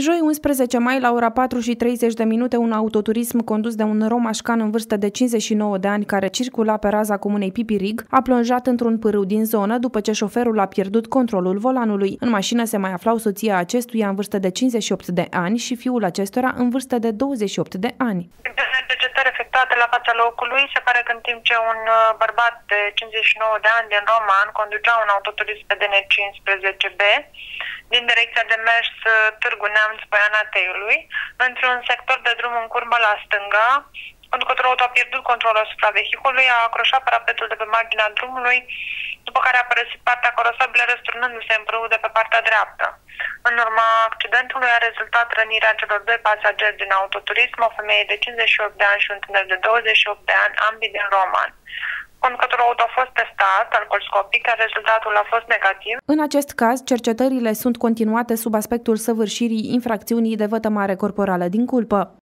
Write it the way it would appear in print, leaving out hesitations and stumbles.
Joi 11 mai, la ora 4:30, un autoturism condus de un rom așcan în vârstă de 59 de ani care circula pe raza comunei Pipirig a plonjat într-un pârâu din zonă după ce șoferul a pierdut controlul volanului. În mașină se mai aflau soția acestuia în vârstă de 58 de ani și fiul acestora în vârstă de 28 de ani. Cercetări efectuate la fața locului, se pare că în timp ce un bărbat de 59 de ani din Roman conducea un autoturism pe DN15B din direcția de mers Târgu Neamț, Băiana Teiului, într-un sector de drum în curbă la stânga, conducătorul auto a pierdut controlul asupra vehiculului, a acroșat parapetul de pe marginea drumului, după care a părăsit partea carosabilă răsturnându-se în prâu de pe partea dreaptă. În urma accidentului a rezultat rănirea celor doi pasageri din autoturism, o femeie de 58 de ani și un tânăr de 28 de ani, ambii din Roman. Conducătorul auto a fost testat alcoolscopic, dar rezultatul a fost negativ. În acest caz, cercetările sunt continuate sub aspectul săvârșirii infracțiunii de vătămare corporală din culpă.